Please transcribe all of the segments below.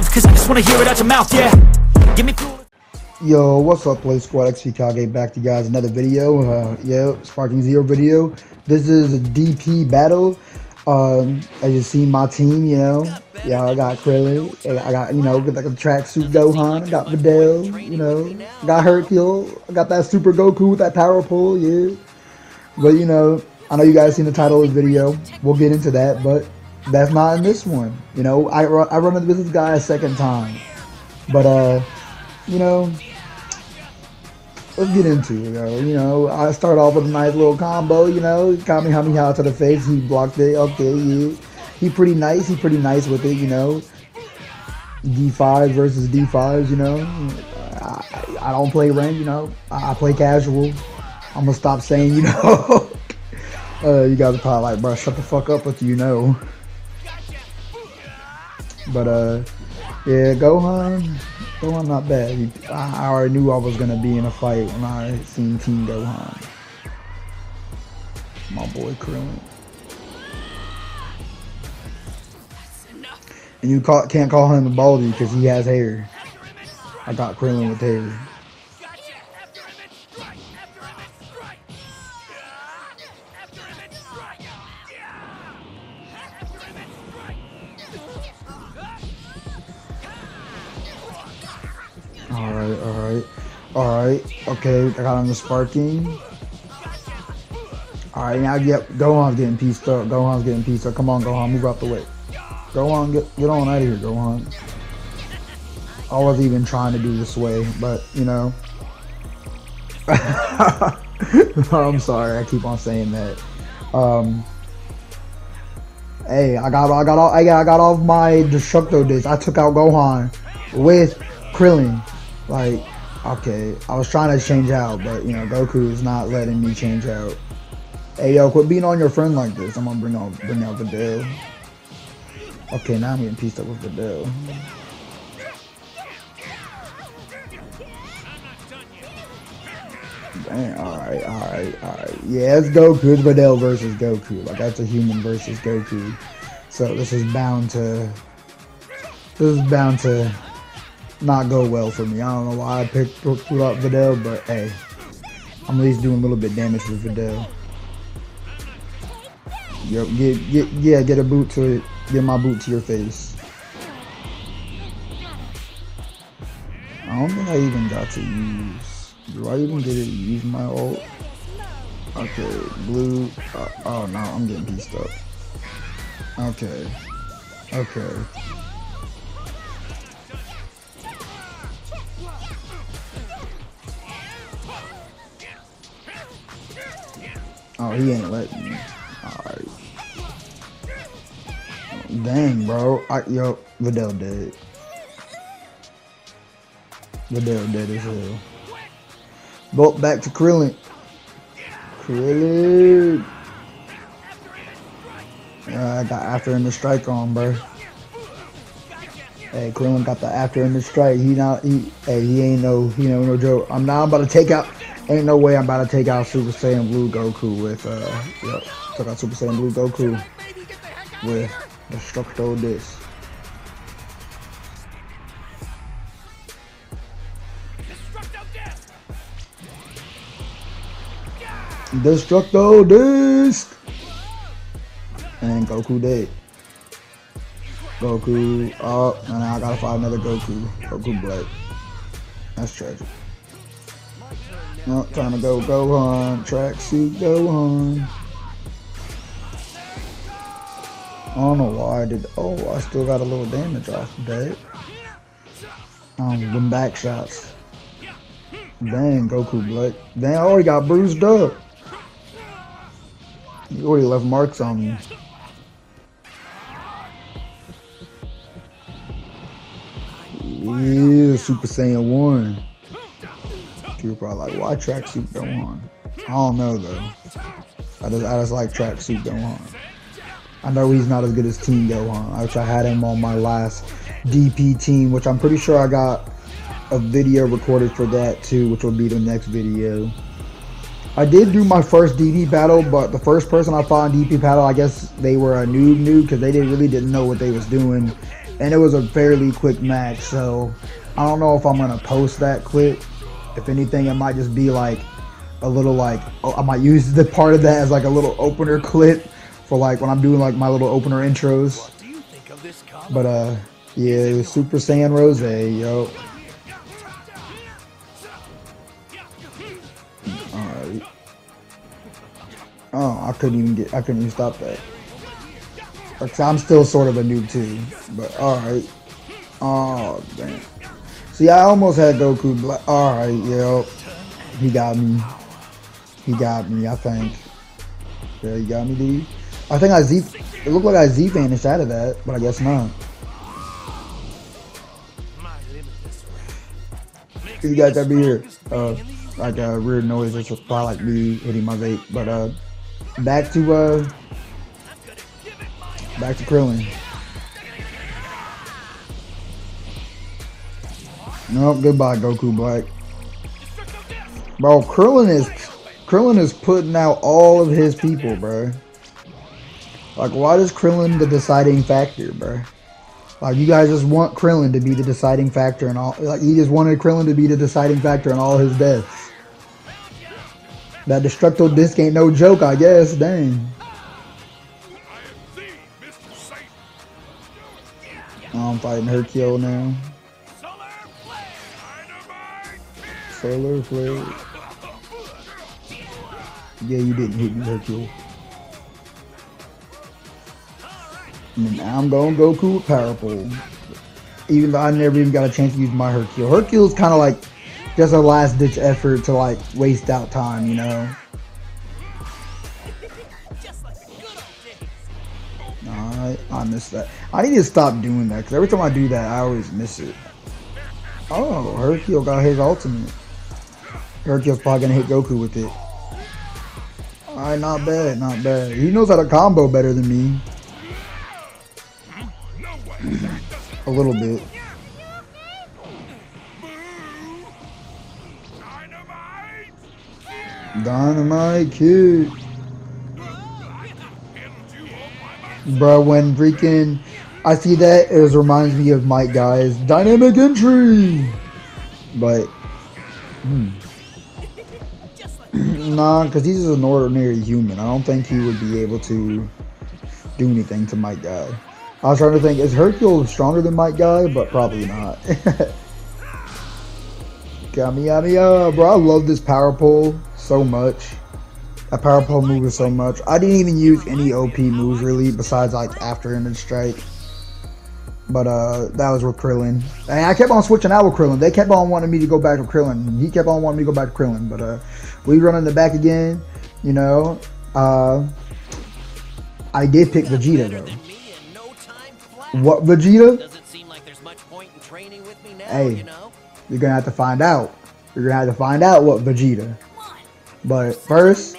Cause I just want to hear it out your mouth, yeah. Give me cool. Yo, what's up, PlaySquad? XPKage back to you guys, another video. Sparking Zero video. This is a DP battle. As you see, my team, you know. Yeah, I got Krillin. I got, you know, like a tracksuit Gohan. I got Videl, you know. I got Hercule. I got that Super Goku with that power pull, yeah. But, you know, I know you guys seen the title of the video. We'll get into that, but that's not in this one. You know, I run into this guy a second time, but you know, let's get into it, though. You know, I start off with a nice little combo, you know, Kamehameha to the face, he blocked it, okay, yeah. He pretty nice with it, you know. D5 versus D5s, you know. I don't play ranked, you know, I play casual. I'm gonna stop saying, you know. You guys are probably like, bro, shut the fuck up with you, you know. But, yeah, Gohan not bad. I already knew I was going to be in a fight when I seen Team Gohan. My boy Krillin. And you can't call him a baldy because he has hair. I got Krillin with hair. Alright, okay, I got on the sparking. Alright, now yep, Gohan's getting pieced up. Come on, Gohan, move out the way. Gohan, get on out of here, Gohan. I wasn't even trying to do this way, but you know. I'm sorry, I keep on saying that. Hey, I got off my Destructo Disc. I took out Gohan with Krillin. Like, okay, I was trying to change out, but you know, Goku is not letting me change out. Hey yo, quit being on your friend like this. I'm gonna bring out Videl. Okay, now I'm getting pieced up with Videl. Damn, alright. Yeah, it's Goku, it's Videl versus Goku. Like, that's a human versus Goku. So this is bound to not go well for me. I don't know why I picked up Videl, but hey, I'm at least doing a little bit damage with Videl. Yep, get a boot to it. Get my boot to your face. I don't think I even got to use. Do I even get to use my ult? Okay, blue. Oh no, I'm getting pieced up. Okay. Oh, he ain't letting me. Alright. Dang, bro. Yo, Videl dead. Videl dead as hell. Bolt back to Krillin. I got After Image Strike on, bro. Hey, Krillin got the After Image Strike. He ain't no joke. I'm not about to take out. Ain't no way I'm about to take out Super Saiyan Blue Goku with, took out Super Saiyan Blue Goku with Destructo Disc. Destructo Disc! And Goku dead. Goku, oh, and I gotta find another Goku. Goku Black. That's tragic. No, time to go, Gohan. Tracksuit, Gohan. I don't know why I did. Oh, I still got a little damage off of that. Them back shots. Dang, Goku Black. Dang, I already got bruised up. You already left marks on me. Super Saiyan 1. People are probably like, why tracksuit Gohan? I don't know though. I just like tracksuit Gohan. I know he's not as good as Team Gohan, which I had him on my last DP team, which I'm pretty sure I got a video recorded for that too, which will be the next video. I did do my first DP battle, but the first person I fought in DP battle, I guess they were a noob because they really didn't know what they was doing, and it was a fairly quick match, so I don't know if I'm gonna post that clip. If anything, it might just be like a little like, oh, I might use the part of that as like a little opener clip for like when I'm doing like my little opener intros. But yeah, it was Super Saiyan Rose, yo. Alright. Oh, I couldn't even stop that. Like, I'm still sort of a noob too, but alright. Oh, damn. See, I almost had Goku Black. Alright, yo. He got me. He got me, I think. Yeah, he got me, dude. I think I Z... It looked like I Z-vanished out of that, but I guess not. You guys got me here. Like a weird noise that's just probably like me hitting my vape. But, back to Krillin. Nope, goodbye Goku Black. Bro, Krillin is putting out all of his people, bro. Like, why is Krillin the deciding factor, bro? Like, you guys just want Krillin to be the deciding factor in all. Like, you just wanted Krillin to be the deciding factor in all his deaths. That Destructo Disc ain't no joke, I guess. Dang. I'm fighting Hercule now. Solar flare. Yeah, you didn't hit me, Hercule. And now I'm going Goku with Power Pole. Even though I never even got a chance to use my Hercule. Hercule's kind of like just a last ditch effort to like waste out time, you know? Alright, I missed that. I need to stop doing that because every time I do that, I always miss it. Oh, Hercule got his ultimate. Hercule's probably gonna hit Goku with it. Alright, not bad, not bad. He knows how to combo better than me. A little bit. Dynamite Kid. Bro, when freaking I see that, it reminds me of Mike Guy's Dynamic Entry. But nah, because he's just an ordinary human. I don't think he would be able to do anything to Mike Guy. I was trying to think, is Hercule stronger than Mike Guy? But probably not. Kamehameha. Bro, I love this power pole so much. That power pole move is so much. I didn't even use any OP moves really, besides like After Image Strike. But that was with Krillin. And I kept on switching out with Krillin. They kept on wanting me to go back to Krillin. He kept on wanting me to go back to Krillin. But we run in the back again, you know. I did pick Vegeta though. What Vegeta? Doesn't seem like there's much point in training with me now, hey, you know? You're gonna have to find out. You're gonna have to find out what Vegeta. But first,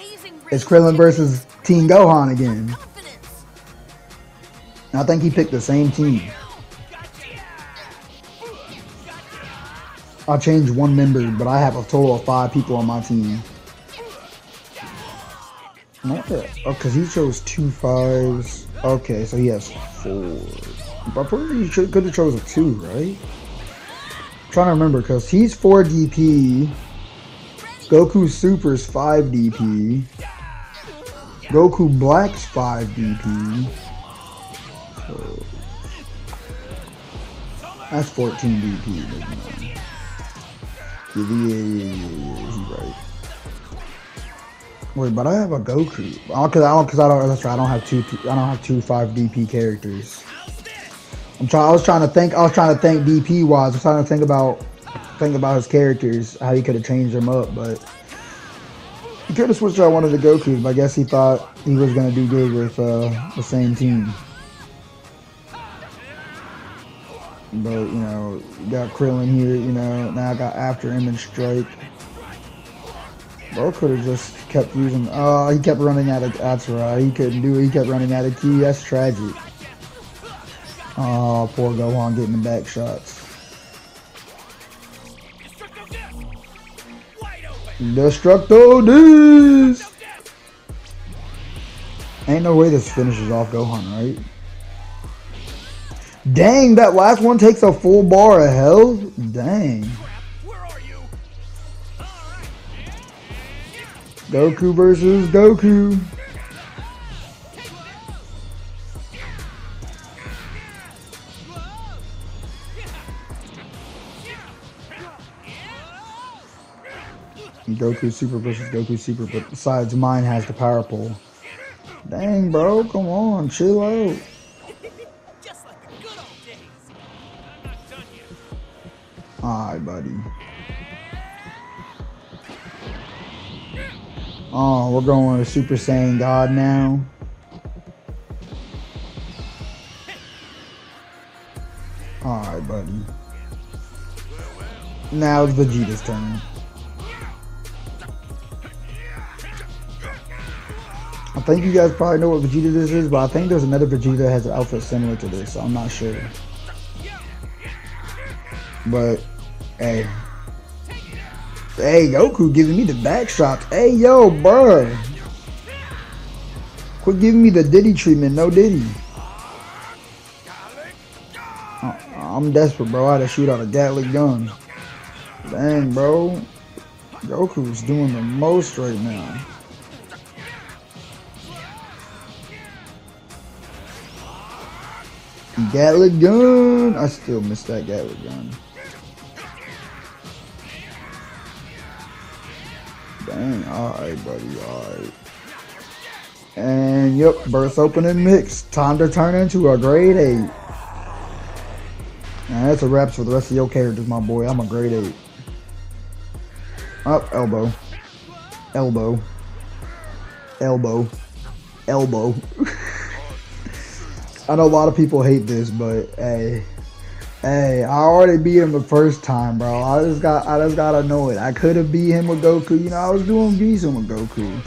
it's Krillin versus Team Gohan again. And I think he picked the same team. I changed one member, but I have a total of 5 people on my team. Not that. Oh, because he chose 2 5s. Okay, so he has 4. But probably he could have chosen 2, right? I'm trying to remember, because he's 4 DP. Goku Super's 5 DP. Goku Black's 5 DP. So that's 14 DP. Yeah, he's right. Wait, but I have a Goku. Oh, cause I don't. That's right. I don't have two 5 DP characters. I was trying to think DP wise. I was trying to think about his characters, how he could have changed them up, but he could have switched out one of the Gokus. But I guess he thought he was gonna do good with the same team. But, you know, got Krillin here, you know. Now I got After Image Strike. Bro could have just kept using... Oh, he kept running out of... That's right. He couldn't do it. He kept running out of key. That's tragic. Oh, poor Gohan getting the back shots. Destructo Disc! Ain't no way this finishes off Gohan, right? Dang, that last one takes a full bar of health. Dang. Goku versus Goku. Goku Super versus Goku Super, but besides mine has the power pole. Dang, bro, come on, chill out. Just like the good old days. I'm not done yet. Alright, buddy. Oh, we're going to Super Saiyan God now. Alright, buddy. Now it's Vegeta's turn. I think you guys probably know what Vegeta this is, but I think there's another Vegeta that has an outfit similar to this, so I'm not sure. But, hey. Hey, Goku giving me the back shots. Hey, yo, bruh. Quit giving me the Diddy treatment, no Diddy. I'm desperate, bro. I had to shoot out a Gatling gun. Dang, bro. Goku's doing the most right now. Gatling gun. I still miss that Gatling gun. Dang, alright, buddy, alright. And yep, burst open and mix. Time to turn into a grade 8. Now that's a wrap for the rest of your characters, my boy. I'm a grade 8. Up, elbow. Elbow. Elbow. Elbow. I know a lot of people hate this, but hey. Hey, I already beat him the first time, bro. I just gotta know it. I could have beat him with Goku. You know, I was doing decent with Goku,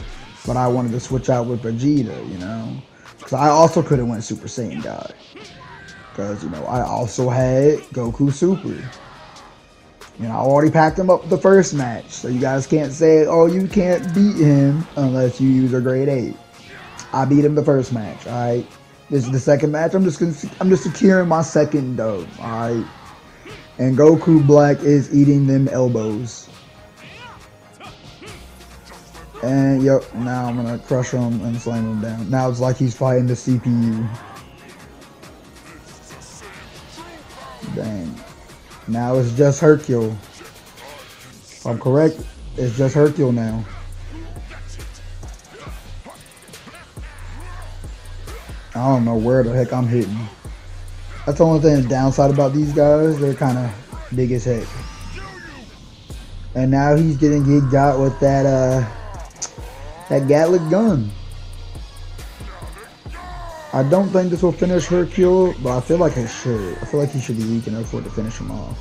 but I wanted to switch out with Vegeta, you know, because I also could have went Super Saiyan God, because you know I also had Goku Super. You know, I already packed him up the first match, so you guys can't say, oh, you can't beat him unless you use a grade 8. I beat him the first match, all right. This is the second match. I'm just securing my second dub, alright? And Goku Black is eating them elbows. And yep, now I'm gonna crush him and slam him down. Now it's like he's fighting the CPU. Dang. Now it's just Hercule. If I'm correct, it's just Hercule now. I don't know where the heck I'm hitting. That's the only thing that's downside about these guys. They're kind of big as heck. And now he's getting gigged out with that that Gatling gun. I don't think this will finish Hercule, but I feel like it should. I feel like he should be weak enough for it to finish him off.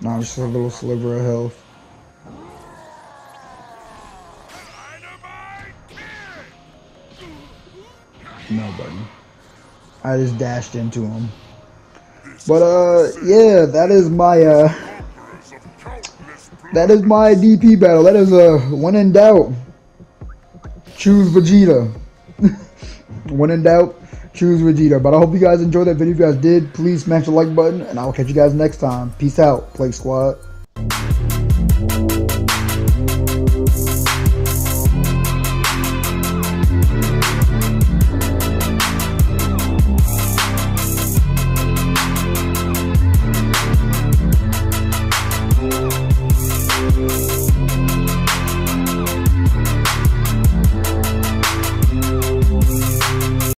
Now just a little sliver of health. Nobody. I just dashed into him. But yeah, that is my DP battle. That is a when in doubt, choose Vegeta. When in doubt, choose Vegeta. But I hope you guys enjoyed that video. If you guys did, please smash the like button, and I will catch you guys next time. Peace out, PlaySquad.